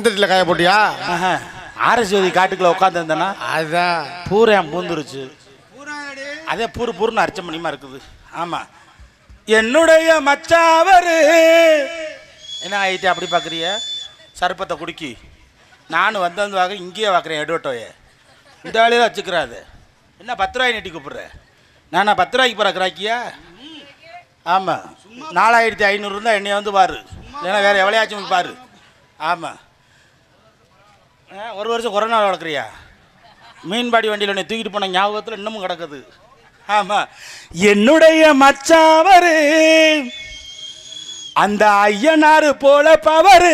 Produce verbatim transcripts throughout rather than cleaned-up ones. சிந்தட்டில காய போட்டியா? ஆரஸ்வதி காட்டுக்குள்ள உட்காந்துருந்தேன்னா அதுதான் பூரம் பூந்துருச்சு. அதே பூரு பூருன்னு அர்ச்சமணியமா இருக்குது. ஆமா, என்னுடைய மச்சாவரு. என்ன ஆகிட்டு அப்படி பார்க்குறிய? சர்ப்பத்தை குடிக்கி நானும் வந்து வந்து வாங்க இங்கேயே பார்க்குறேன். எடுவட்டோயே இந்த வேலையை வச்சுக்கிறாது. என்ன பத்து ரூபாய் நீட்டி கூப்பிட்ற? நானா பத்து ரூபாய்க்கு போகிற கிராக்கியா? ஆமாம், நாலாயிரத்தி ஐநூறுருந்தா என்னைய வந்து பாரு, இல்லைன்னா வேறு எவ்வளையாச்சும் பாரு. ஆமாம், ஒரு வருஷம் கொரோனா வளர்க்குறியா? மீன்பாடி வண்டியில் உன்னை தூக்கிட்டு போன ஞாபகத்தில் இன்னமும் கிடக்குது. ஆமாம், என்னுடைய மச்சாவரு அந்த ஐயனாரு போல பவரு.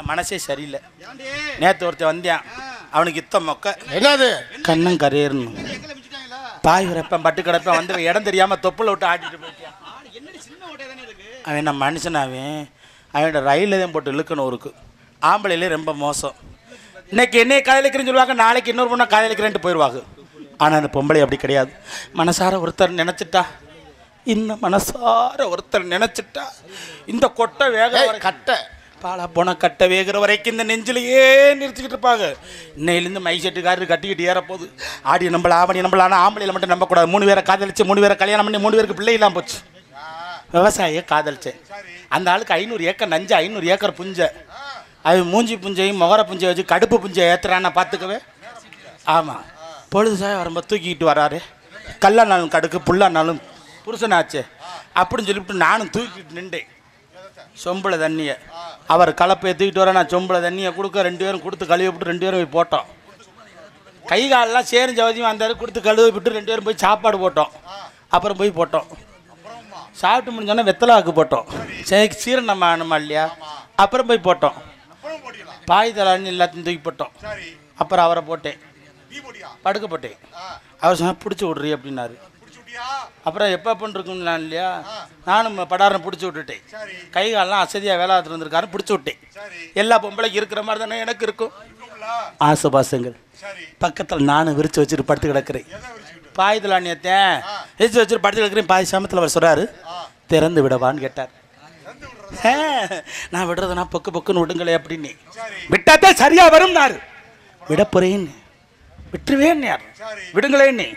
என் மனசே சரியில்லை. நேற்று ஒருத்த வந்தேன், அவனுக்கு இத்த மொக்க என்னது கண்ணன் கரையர்னு பாய் வரப்பேன் பட்டு கிடப்பேன். வந்து இடம் தெரியாமல் தொப்புளை விட்டு ஆட்டிட்டு போயிட்டான். அவன் என்ன மனுஷனாவேன்? அவனோட ரயிலில் தான் போட்டு இழுக்கணும். ஒருக்கு ஆம்பளையிலே ரொம்ப மோசம். இன்னைக்கு என்னை காலையில் இருக்கிறேன்னு சொல்லுவாங்க, நாளைக்கு இன்னொரு பொண்ணா காலையில் இருக்கிறேன்ட்டு போயிடுவாங்க. ஆனால் அந்த பொம்பளை அப்படி கிடையாது. மனசார ஒருத்தர் நினச்சிட்டா, இன்னும் மனசார ஒருத்தர் நினச்சிட்டா இந்த கொட்டை வேக கட்டை பாலா போனால் கட்டை வேகிற வரைக்கும் இந்த நெஞ்சிலேயே நிறுத்திக்கிட்டு இருப்பாங்க. இன்னையிலேருந்து மை செட்டுக்காரரு கட்டிக்கிட்டு ஏறப்போகுது. ஆடி நம்மள ஆவணி நம்மளான ஆம்பளையில் மட்டும் நம்பக்கூடாது. மூணு பேரை காதலிச்சு மூணு பேரை கல்யாணம் பண்ணி மூணு பேருக்கு பிள்ளை இல்லாமல் போச்சு. விவசாயியை காதலிச்சேன். அந்த ஆளுக்கு ஐநூறு ஏக்கர் நஞ்சை, ஐநூறு ஏக்கர் புஞ்சை. அது மூஞ்சி புஞ்சையும் முகர புஞ்சை வச்சு கடுப்பு புஞ்சை ஏற்றுறான்னா பார்த்துக்கவே. ஆமாம், பொழுது சார் வரும்போது தூக்கிக்கிட்டு வராரு. கல்லானாலும் கடுக்கு புல்லானாலும் புருஷனாச்சே அப்படின்னு சொல்லிவிட்டு நானும் தூக்கிட்டு நின்றேன். சொம்பளை தண்ணியை அவர் கலப்பை தூக்கிட்டு வர, நான் சொம்பளை தண்ணியை கொடுக்க, ரெண்டு பேரும் கொடுத்து கழுவி விட்டு ரெண்டு பேரும் போய் போட்டோம். கை காலெலாம் சேரும் ஜவதியும் வந்தார், கொடுத்து கழுவி விட்டு ரெண்டு பேரும் போய் சாப்பாடு போட்டோம். அப்புறம் போய் போட்டோம். சாப்பிட்டு முடிஞ்சோன்னா வெத்தலாக்கு போட்டோம். சரி சீரணம் ஆகணுமா இல்லையா? அப்புறம் போய் போட்டோம். பாய் தலான்னு எல்லாத்தையும் தூக்கி போட்டோம். அப்புறம் அவரை போட்டேன், படுக்க போட்டேன். அவர் சொன்ன பிடிச்சி விட்றீ அப்படின்னாரு. அப்புறம் எப்போ அப்படின்னு இருக்குன்னா இல்லையா, நானும் படாரம் பிடிச்சி விட்டுட்டேன். கை காலெலாம் அசதியாக வேலை ஆத்துட்டு வந்திருக்காருன்னு பிடிச்சி விட்டேன். எல்லா பொம்பளைக்கு இருக்கிற மாதிரி தானே எனக்கு இருக்கும் ஆசுபாசங்கள். பக்கத்தில் நானும் விரித்து வச்சுட்டு படுத்து கிடக்கிறேன். பாயத்தலானியத்தேன் விரித்து வச்சுட்டு படுத்து கிடக்கிறேன். பாய் சாமத்தில் அவர் சொல்கிறாரு, திறந்து விடவான்னு கேட்டார். நான் விடுறதுனா பொக்கு பொக்குன்னு விடுங்களே அப்படின்னு. விட்டாத்தே சரியாக வரும்னாரு. விட போகிறேன்னு விட்டுருவேன் யார், விடுங்களேன்னு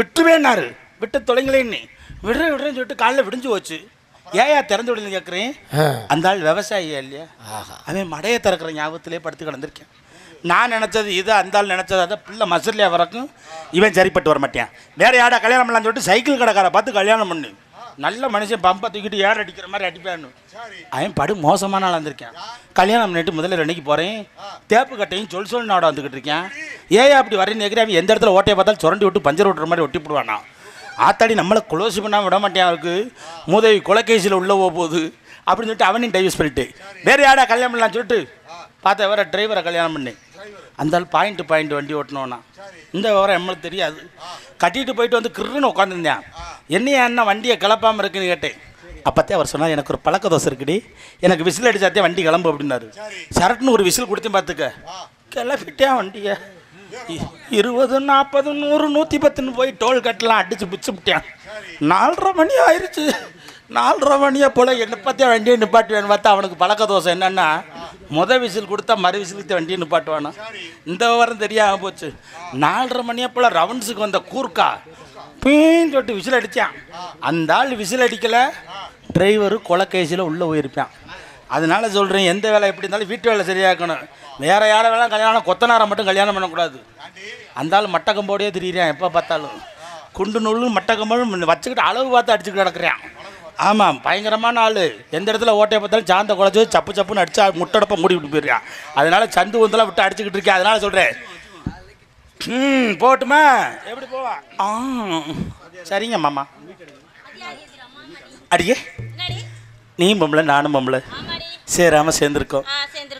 விட்டுருவேன்னாரு. விட்டு தொலைங்களேன்னு விடுற விடுறேன்னு சொல்லிட்டு காலைல விடிஞ்சு போச்சு. ஏயா திறந்து விடுன்னு கேட்குறேன். அந்த ஆள் விவசாயியா இல்லையா, அவன் மடையை திறக்கிற ஞாபகத்திலே படுத்து கிடந்திருக்கேன். நான் நினச்சது இது, அந்த ஆள் நினச்சது அதை. பிள்ளை மசூர்லையாக வரக்கும் இவன் சரிப்பட்டு வர மாட்டேன். வேறு யாரா கல்யாணம் பண்ணலான்னு சொல்லிட்டு சைக்கிள் கடைக்காரை பார்த்து கல்யாணம் பண்ணு. நல்ல மனுஷன் பம்பை தூக்கிட்டு ஏர் அடிக்கிற மாதிரி அடிப்பான்னு. அவன் படு மோசமான ஆள் வந்திருக்கேன். கல்யாணம் பண்ணிட்டு முதல்ல ரெண்டைக்கு போகிறேன். தேப்பு கட்டையும் சொல் சொல் நாட வந்துக்கிட்டு இருக்கேன். ஏயா அப்படி வரேன்னு கேட்குறேன். அவன் எந்த இடத்துல ஓட்டையை பார்த்தாலும் சுரண்டி விட்டு பஞ்சர் ஓட்டுற மாதிரி ஒட்டி போடுவானா. ஆத்தாடி நம்மளை குளோஸ் பண்ணாமல் விட மாட்டேன். அவருக்கு மூதவி கொலைகேசியில் உள்ளே போக போகுது அப்படின்னு சொல்லிட்டு அவனையும் டைவர்ஸ் பண்ணிட்டு வேறு யாரா கல்யாணம் பண்ணலான்னு சொல்லிட்டு பார்த்தா வேற டிரைவரை கல்யாணம் பண்ணேன். அந்தாலும் பாயிண்ட் பாயிண்ட் வண்டி ஓட்டணும்னா இந்த விவரம் நம்மளுக்கு தெரியாது. கட்டிட்டு போயிட்டு வந்து கிருன்னு உட்காந்துருந்தேன். என்னையா என்ன வண்டியை கிளப்பாமல் இருக்குன்னு கேட்டேன். அப்போத்தே அவர் சொன்னார், எனக்கு ஒரு பழக்க தோசை இருக்குடி, எனக்கு விசில் அடிச்சாத்தே வண்டி கிளம்பு அப்படின்னாரு. சரட்டுன்னு ஒரு விசில் கொடுத்து பார்த்துக்க கிளப்பிட்டேன் வண்டியை. இருபது நாற்பது நூறு நூற்றி பத்துன்னு போய் டோல் கட்டலாம் அடித்து பிடிச்சுட்டேன். நாலரை மணி ஆயிடுச்சு. நாலரை மணியை போல் நிப்பாத்தியா வண்டியை நிப்பாட்டி வேணும். பார்த்தா அவனுக்கு பழக்க தோசை என்னென்னா மொதல் விசில் கொடுத்தா மறு விசிலுக்கு வண்டியை நிப்பாட்டுவானா. இந்த விவரம் தெரியாமல் போச்சு. நாலரை மணியை போல் ரவுண்ட்ஸுக்கு வந்த கூர்க்கா பீன்னு சொல்லிட்டு விசில் அடித்தான். அந்த ஆள் விசில் அடிக்கலை. டிரைவரு கொலைகேசியில் உள்ளே போயிருப்பான். அதனால சொல்கிறேன், எந்த வேலை எப்படி இருந்தாலும் வீட்டு வேலை சரியாக்கணும். வேறு யாரை வேலை கல்யாணம், கொத்தனாரை மட்டும் கல்யாணம் பண்ணக்கூடாது. அந்த ஆள் மட்டக்கம்போடையே திரியிறேன். எப்போ பார்த்தாலும் குண்டு நூலும் மட்டக்கம்போடும் வச்சுக்கிட்டு அளவு பார்த்து அடிச்சுக்கிட்டு கிடக்குறேன். ஆமாம், பயங்கரமான ஆள். எந்த இடத்துல ஓட்டையை பார்த்தாலும் சாந்த குழச்சி சப்பு சப்புன்னு அடிச்சா முட்டடப்ப மூடி விட்டு போயிடுறான். அதனால சந்து வந்தெல்லாம் விட்டு அடிச்சுக்கிட்டு இருக்கேன். அதனால சொல்கிறேன். ம், போட்டுமா எப்படி போவா? ஆ சரிங்க மாமா. அடியே நீ பொம்பளை நானும் பொம்பளை சேராமல் சேர்ந்துருக்கோம்,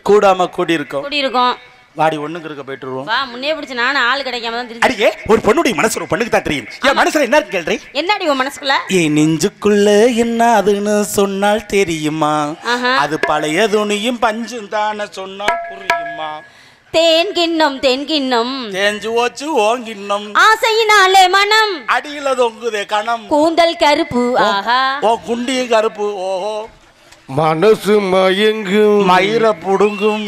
கூடாமல் கூடி இருக்கோம் கூடி இருக்கோம் வாடி ஒண்ணுக்கு இருக்க போயிட்டுருவோம். வா முன்னே பிடிச்சி நானும் ஆள் கிடைக்காம தான் தெரியும். அடியே ஒரு பொண்ணுடைய மனசு ஒரு பொண்ணுக்கு தான் தெரியும். என் மனசுல என்ன இருக்கு கேள்றேன்? என்னடி உன் மனசுக்குள்ள? என் நெஞ்சுக்குள்ள என்ன அதுன்னு சொன்னால் தெரியுமா? அது பழைய துணியும் பஞ்சும் தானே சொன்னால் புரியுமா? தேன் கிண்ணம் தேன் கிண்ணம் தேஞ்சு ஓச்சு ஓங்கிண்ணம் ஆசையினாலே மனம் அடியில தொங்குதே கணம் கூந்தல் கருப்பு ஆஹா ஓ குண்டியும் கருப்பு ஓஹோ மனசு மயங்கும் மயிர புடுங்கும்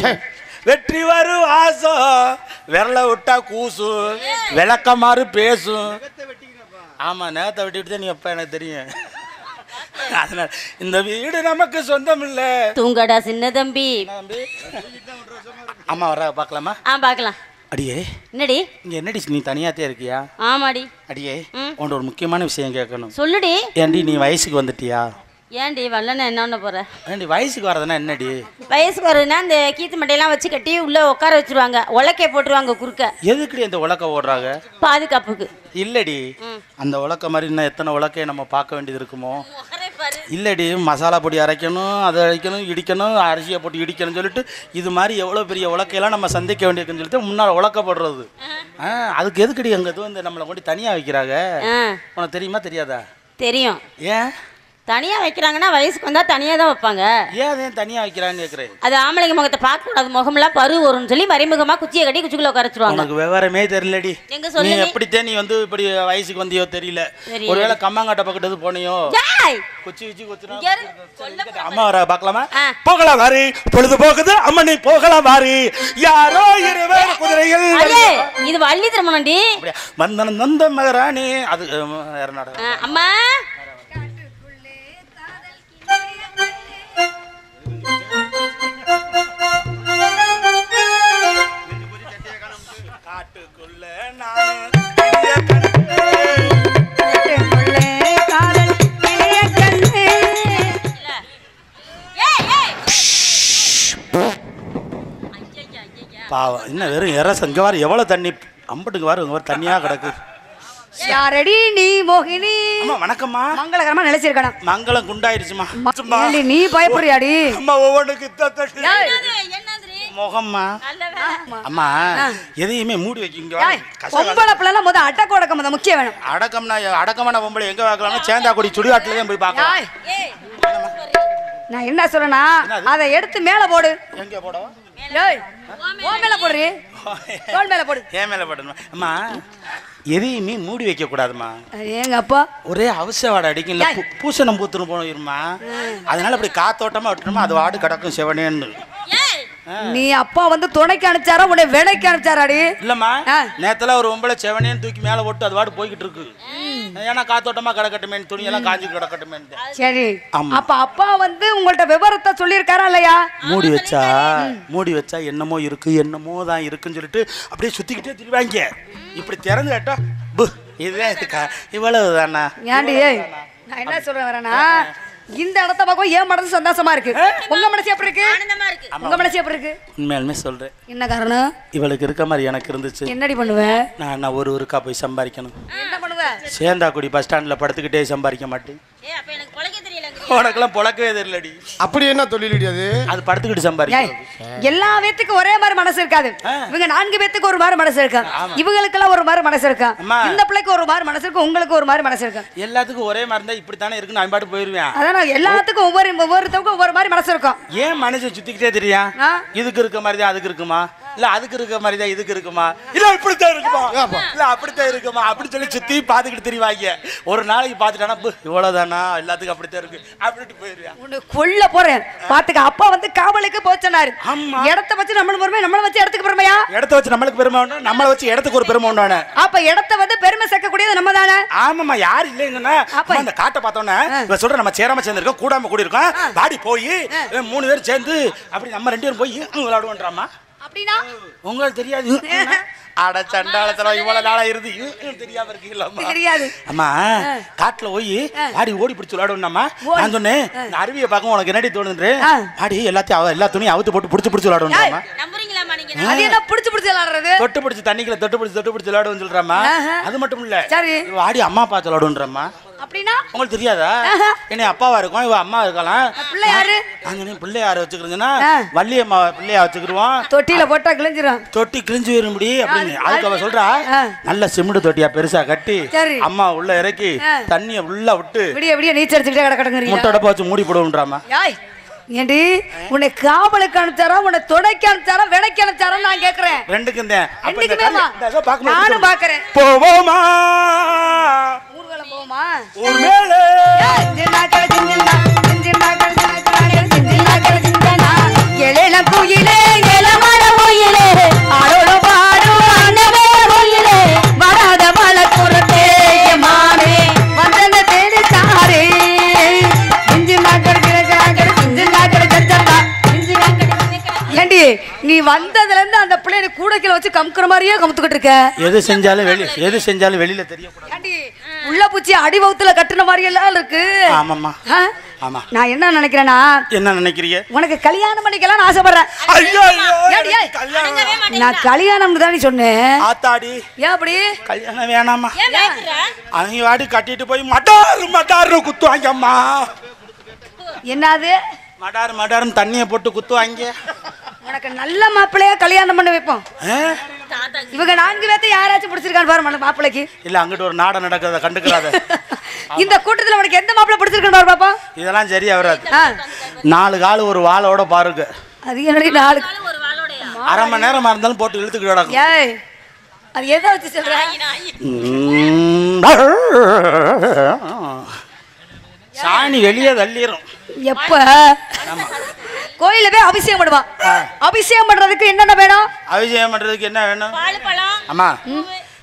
வெற்றி வரும் ஆசோ விரல விட்டா கூசும் விளக்கமாறு பேசும். ஆமா நேரத்தை விட்டுட்டு தான் நீ அப்பா எனக்கு தெரியும். அதனால இந்த வீடு நமக்கு சொந்தம் இல்ல. தூங்கடா சின்ன தம்பி. அம்மா வர பாக்கலாமா? ஆ பாக்கலாம். அடியே என்னடி இங்க என்னடி நீ தனியாத்தே இருக்கியா? ஆமாடி. அடியே உன்ட ஒரு முக்கியமான விஷயம் கேட்கணும். சொல்லுடி. ஏன்டி நீ வயசுக்கு வந்துட்டியா? ஏன்டி வரலன்னா என்னென்ன போற? ஏன்டி வயசுக்கு வரதுன்னா என்னடி? வயசுக்கு வரதுன்னா இந்த கீத்து மட்டையெல்லாம் வச்சு கட்டி உள்ள உட்கார வச்சிருவாங்க, உலக்கைய போட்டுருவாங்க குறுக்க. எதுக்குடி அந்த உலக்க ஓடுறாங்க? பாதுகாப்புக்கு. இல்லடி அந்த உலக்க மாதிரி இன்னும் எத்தனை உலக்கையை நம்ம பார்க்க வேண்டியது இருக்குமோ? இல்லடி மசாலா பொடி அரைக்கணும், அதை அரைக்கணும், இடிக்கணும், அரிசியை போட்டு இடிக்கணும்னு சொல்லிட்டு இது மாதிரி எவ்வளோ பெரிய உலக்கையெல்லாம் நம்ம சந்திக்க வேண்டியிருக்குன்னு சொல்லிட்டு முன்னால் உலக்கப்படுறது. ஆ அதுக்கு எதுக்குடி அங்கே இது வந்து நம்மளை கொண்டு தனியாக வைக்கிறாங்க? உனக்கு தெரியுமா தெரியாதா? தெரியும். ஏன் தனியா வைக்கிறாங்கன்னா வயசுக்கு வந்தா தனியா தான் வைப்பாங்க. ஏன் தனியா வைக்கிறான்னு கேக்குறேன். அது ஆம்பளைங்க முகத்தை பார்க்க கூடாது, முகம்லாம் பரு வரும்னு சொல்லி மறைமுகமா குச்சியை கட்டி குச்சிக்குள்ள உட்காரச்சுவாங்க. உனக்கு விவரமே தெரியலடி. எங்க சொல்லி நீ எப்படி தேனி வந்து இப்படி வயசுக்கு வந்தியோ தெரியல. ஒருவேளை கம்மாங்கட்ட பக்கத்து போனியோ குச்சி குச்சி குத்துறாங்க. அம்மா வர பார்க்கலாமா? போகலாம் வாரி, பொழுது போகுது அம்மனி போகலாம் வாரி. யாரோ இருவர் குதிரையில். இது வள்ளி திருமணம்டி. வந்தன நந்த மகராணி அது எர்நாடு. அம்மா பாவம் என்ன வெறும் இறச இங்கே வார எவ்வளோ தண்ணி அம்பட்டுக்கு வார இங்கே வார தண்ணியாக கிடக்கு. யாரடி நீ மோகினி? அம்மா வணக்கம்மா. மங்களகரமா நிலைச்சிருக்கானா? மங்களம் குண்டாயிருச்சுமா. நீ பயப்படுறியாடி? அம்மா ஒவ்வொன்றுக்கு முகம்மா. அம்மா எதையுமே மூடி வைக்கிங்க. பொம்பளை பிள்ளைலாம் முதல் அடக்க உடக்கம் தான் முக்கியம் வேணும். அடக்கம்னா அடக்கமான பொம்பளை எங்கே பார்க்கலாம்னா சேந்தாக்குடி சுடுகாட்டில் தான் போய் பார்க்கலாம். நான் என்ன சொல்றேன்னா அதை எடுத்து மேலே போடு. எங்கே போடவா? எதையுமே மூடி வைக்க கூடாதுமா. ஒரே அவசரம் அடிக்கல பூசணம் பூத்துட்டு போயிருமா, அதனால அப்படி காத்தோட்டமா விட்டுருமா, அது வாடு கிடக்கும் செவனேன்னு. நீ அப்பா வந்து துணைக்கு அனுப்பிச்சாரா உன்னை விலைக்கு அனுப்பிச்சாராடி? இல்லம்மா நேத்துல ஒரு ஒம்பளை செவனேன்னு தூக்கி மேல போட்டு அது வாடு போய்கிட்டு இருக்கு. ஏன்னா காத்தோட்டமா கிடக்கட்டுமே, துணி எல்லாம் காஞ்சி கிடக்கட்டுமே. சரி அப்ப அப்பா வந்து உங்கள்ட்ட விவரத்தை சொல்லியிருக்காரா இல்லையா? மூடி வச்சா மூடி வச்சா என்னமோ இருக்கு என்னமோ தான் இருக்குன்னு சொல்லிட்டு அப்படியே சுத்திக்கிட்டே திருவாங்க. இப்படி திறந்து கேட்டா இதுதான் இருக்கா இவ்வளவு தானா? ஏன்டி நான் என்ன சொல்றேன் வரேன்னா இந்த இடத்த பக்கம் ஏன் மனசு சந்தோஷமா இருக்கு, உங்க மனசு எப்படி இருக்கு? ஆனந்தமா இருக்கு. உங்க மனசு எப்படி இருக்கு? உண்மையாலுமே சொல்றேன். என்ன காரணம்? இவளுக்கு இருக்க மாதிரி எனக்கு இருந்துச்சு. என்னடி பண்ணுவேன் நான்? நான் ஒரு ஒருக்கா போய் சம்பாதிக்கணும். என்ன பண்ணுவேன்? சேந்தாக்குடி பஸ் ஸ்டாண்ட்ல படுத்துக்கிட்டே சம்பாதிக்க மாட்டேன். உனக்கெல்லாம் பொழக்கவே தெரியலடி. அப்படி என்ன தொழிலடி அது? அது படுத்துக்கிட்டு சம்பாதிக்க. எல்லா பேத்துக்கும் ஒரே மாதிரி மனசு இருக்காது. இவங்க நான்கு பேத்துக்கு ஒரு மாதிரி மனசு இருக்கா, இவங்களுக்கெல்லாம் ஒரு மாதிரி மனசு இருக்கா, இந்த பிள்ளைக்கு ஒரு மாதிரி மனசு இருக்கு, உங்களுக்கு ஒரு மாதிரி மனசு இருக்கா. எல்லாத்துக்கும் ஒரே மாதிரி இருந்தா இப்படித்தானே இருக்கு, நான் பாட்டு போயிருவேன். அதான் எல்லாத்துக்கும் ஒவ்வொரு ஒவ்வொருத்தவங்க ஒவ்வொரு மாதிரி மனசு இருக்கும். ஏன் மனசை சுத்திக்கிட்டே தெரியா? இதுக்கு இருக்க மாதிரி தான் அதுக்கு இருக்குமா, இல்ல அதுக்கு இருக்க மாதிரி தான் இதுக்கு இருக்குமா, இல்ல இப்படித்தான் இருக்குமா, இல்ல அப்படித்தான் இருக்குமா, அப்படின்னு சொல்லி சுத்தி பாத்துக்கிட்டு தெரிவாங்க. ஒரு நாளைக்கு பாத்துட்டானா இவ்வளவுதானா எல்லாத்துக்கும் அப்படித்தான் இருக்கு அப்படின்ட்டு போயிருவேன். உன்னை கொல்ல போறேன் பாத்துக்க. அப்பா வந்து காவலுக்கு போச்சனாரு. இடத்த வச்சு நம்மளுக்கு பெருமை, நம்மளை வச்சு இடத்துக்கு பெருமையா? இடத்த வச்சு நம்மளுக்கு பெருமை உண்டு, நம்மளை வச்சு இடத்துக்கு ஒரு பெருமை உண்டானே. அப்ப இடத்த வந்து பெருமை சேர்க்க கூடியது நம்ம தானே. ஆமாமா யாரு இல்லைங்கன்னா அப்ப அந்த காட்டை பார்த்தோன்னே இவ சொல்ற நம்ம சேராம சேர்ந்துருக்கோம், கூடாம கூடி இருக்கோம், வாடி போய் மூணு பேரும் சேர்ந்து அப்படி நம்ம ரெண்டு பேரும் போய் விளையாடுவோன்றாமா. அப்படின்னா உங்களுக்கு தெரியாது. அட சண்டாளத்துல இவ்வளவு நாளா இருந்து தெரியாம இருக்கீங்களா? அம்மா காட்டுல போய் ஆடி ஓடி பிடிச்சு விளையாடுவோம்னாமா. நான் சொன்னேன் இந்த அருவியை பார்க்க உனக்கு என்னடி தோணுது? ஆடி எல்லாத்தையும் எல்லா துணியும் அவுத்து போட்டு பிடிச்சு பிடிச்சு விளையாடுவோம்னாமா. தொட்டு பிடிச்சு தண்ணிக்குள்ள தொட்டு பிடிச்சு தொட்டு பிடிச்சு விளையாடுவோம்னு சொல்றாமா. அது மட்டும் இல்ல ஆடி அம்மா பார்த்து விளையாடுவோம்ன்றமா. அப்படின்னா உங்களுக்கு தெரியாதா? என்ன அப்பாவா இருக்கும் இவ அம்மா இருக்கலாம். பிள்ளை யாரு? அங்கனே பிள்ளை யாரு வச்சுக்கிறீங்கன்னா வள்ளியம்மா பிள்ளையா வச்சுக்கிருவோம். தொட்டியில போட்டா கிழிஞ்சிரும், தொட்டி கிழிஞ்சு வரும்படி அப்படின்னு. அதுக்கு அவ சொல்றா நல்ல சிமிண்டு தொட்டியா பெருசா கட்டி அம்மா உள்ள இறக்கி தண்ணிய உள்ள விட்டு விடிய விடிய நீச்சல் அடிச்சுக்கிட்டே கிடக்கணுங்க. முட்டை டப்பா வச்சு மூடி போடுவோம்ன்றாமா. ஏண்டி உன்னை காவலுக்கு அனுப்பிச்சாரா உன்னை தொடைக்கு அனுப்பிச்சாரா விலைக்கு அனுப்பிச்சாரா? நான் கேட்கிறேன் ரெண்டுக்கும் தான். நானும் பாக்குறேன். போவோமா ஊர்வலம் போவோமா? ஒரு மேலே வந்ததுல இருந்து அந்த பிள்ளைய கூடக்கில வச்சு கம்க்குற மாதிரியே கமுத்துக்கிட்டு இருக்க. எது செஞ்சாலும் வெளிய எது செஞ்சாலும் வெளியில தெரிய கூடாது. உள்ள பூச்சி அடிவவுத்துல கட்டுன மாதிரி எல்லாம் இருக்கு. ஆமாம்மா. ஆமா. நான் என்ன நினைக்கிறேனா? என்ன நினைக்கிறீங்க? உனக்கு கல்யாணம் பண்ணிக்கலாம் ஆசைப்படுறேன். ஐயோ ஏடி கல்யாணம் நான் கல்யாணம்னு தான் நீ சொன்னே. ஆத்தாடி. ஏன் அப்படி? கல்யாணம் வேணாம்மா. ஏன் கேக்குற? அவங்க வாடி கட்டிட்டு போய் மடார் மடார்னு குத்துவாங்க அம்மா. என்னது? மடார் மடார்னு தண்ணியை போட்டு குத்துவாங்க. உனக்கு நல்ல மாப்பிளையா கல்யாணம் பண்ண வைப்போம். இவங்க நான்கு பேர்த்த யாராச்சும் பிடிச்சிருக்கான்னு பாரு நம்ம மாப்பிளைக்கு. இல்ல அங்கிட்ட ஒரு நாடகம் நடக்கிறத கண்டுக்கிறாத. இந்த கூட்டத்துல உனக்கு எந்த மாப்பிளை பிடிச்சிருக்கான்னு பாரு பாப்பா. இதெல்லாம் சரியா வராது. நாலு கால் ஒரு வாளோட பாருங்க. அது என்னடி நாலு கால் ஒரு வாளோடயா? அரை மணி நேரம் இருந்தாலும் போட்டு இழுத்துக்கிட்டு நடக்கும். ஏய் அது எதை வச்சு சொல்ற? சாணி வெளியே தள்ளிரும். எப்ப கோயில போய் அபிஷேகம் பண்ணுவான். அபிஷேகம் பண்றதுக்கு என்னென்ன வேணும்? அபிஷேகம் பண்றதுக்கு என்ன வேணும்? பால் பழம். அம்மா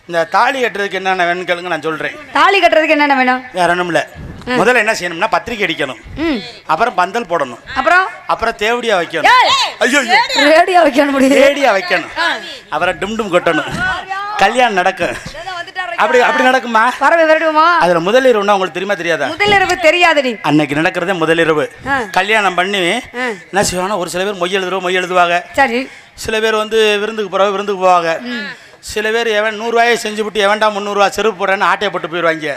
இந்த தாலி கட்டுறதுக்கு என்னென்ன வேணும்னு கேளுங்க, நான் சொல்றேன். தாலி கட்டுறதுக்கு என்னென்ன வேணும்? வேற ஒண்ணும் இல்ல. முதல்ல என்ன செய்யணும்னா பத்திரிக்கை அடிக்கணும். அப்புறம் பந்தல் போடணும். அப்புறம் அப்புறம் தேவடியா வைக்கணும். ஐயோ தேவடியா வைக்கணும். தேவடியா வைக்கணும். அப்புறம் டிம்டும் கொட்டணும். கல்யாணம் நடக்கும். அப்படி அப்படி நடக்குமா? பரவே வரடுமா? அதுல முதலிரவுனா உங்களுக்கு தெரியுமா தெரியாதா? முதலிரவு தெரியாதடி. அன்னைக்கு நடக்கிறதே முதலிரவு. கல்யாணம் பண்ணி என்ன செய்வானா, ஒரு சில பேர் மொய் எழுதுறவோ மொய் எழுதுவாங்க. சரி. சில பேர் வந்து விருந்துக்கு போறவோ விருந்துக்கு போவாங்க. சில பேர் எவன் நூறு ரூபாயை செஞ்சு விட்டு எவன்டா முந்நூறு ரூபாய் செருப்பு போடுறேன்னு ஆட்டையை போட்டு போயிடுவாங்க.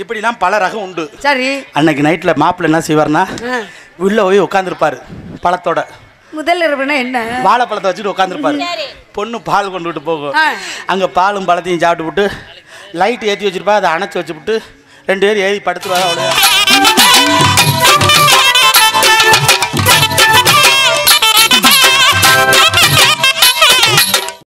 இப்படிலாம் பல ரகம் உண்டு. சரி. அன்னைக்கு நைட்ல மாப்பிள்ள என்ன செய்வார்னா, உள்ள போய் உட்காந்துருப்பாரு பழத்தோட. முதலிரவுனா என்ன? வாழைப்பழத்தை வச்சுட்டு உட்காந்துருப்பாரு. பொண்ணு பால் கொண்டுகிட்டு போகும். அங்கே பாலும் பழத்தையும் சாப்பிட்டு விட்டு லைட் ஏற்றி வச்சுருப்பா. அதை அணைச்சி வச்சுவிட்டு ரெண்டு பேரும் ஏறி படுத்துருவாங்க. அவ்வளோ